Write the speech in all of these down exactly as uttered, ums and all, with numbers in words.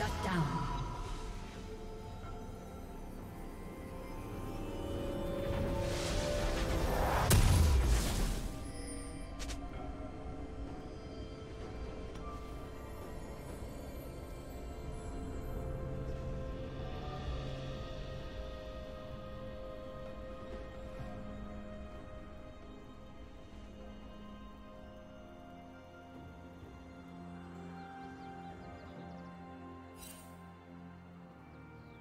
Shut down.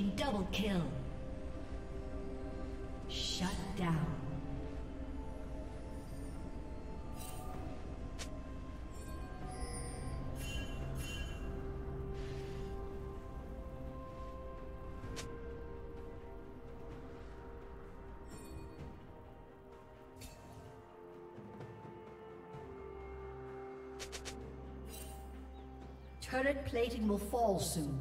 team double kill. Shut down. Turret plating will fall soon.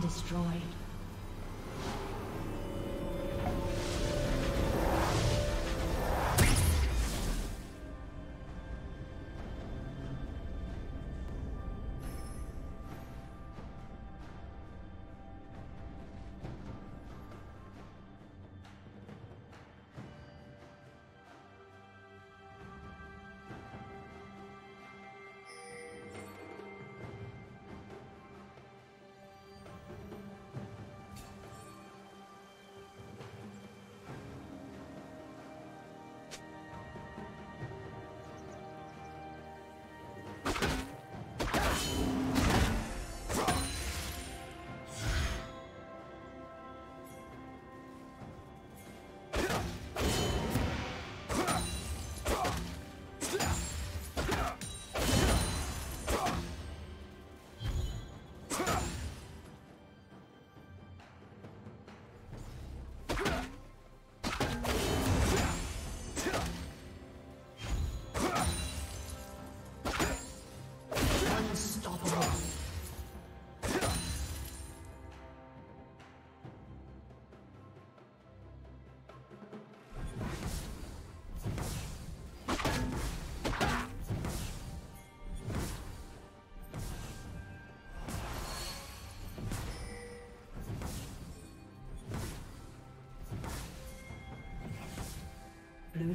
been destroyed. Blue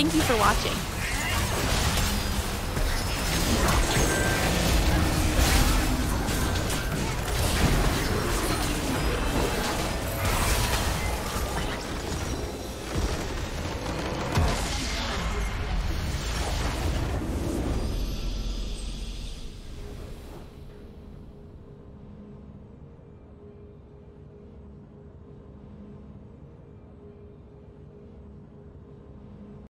Thank you for watching.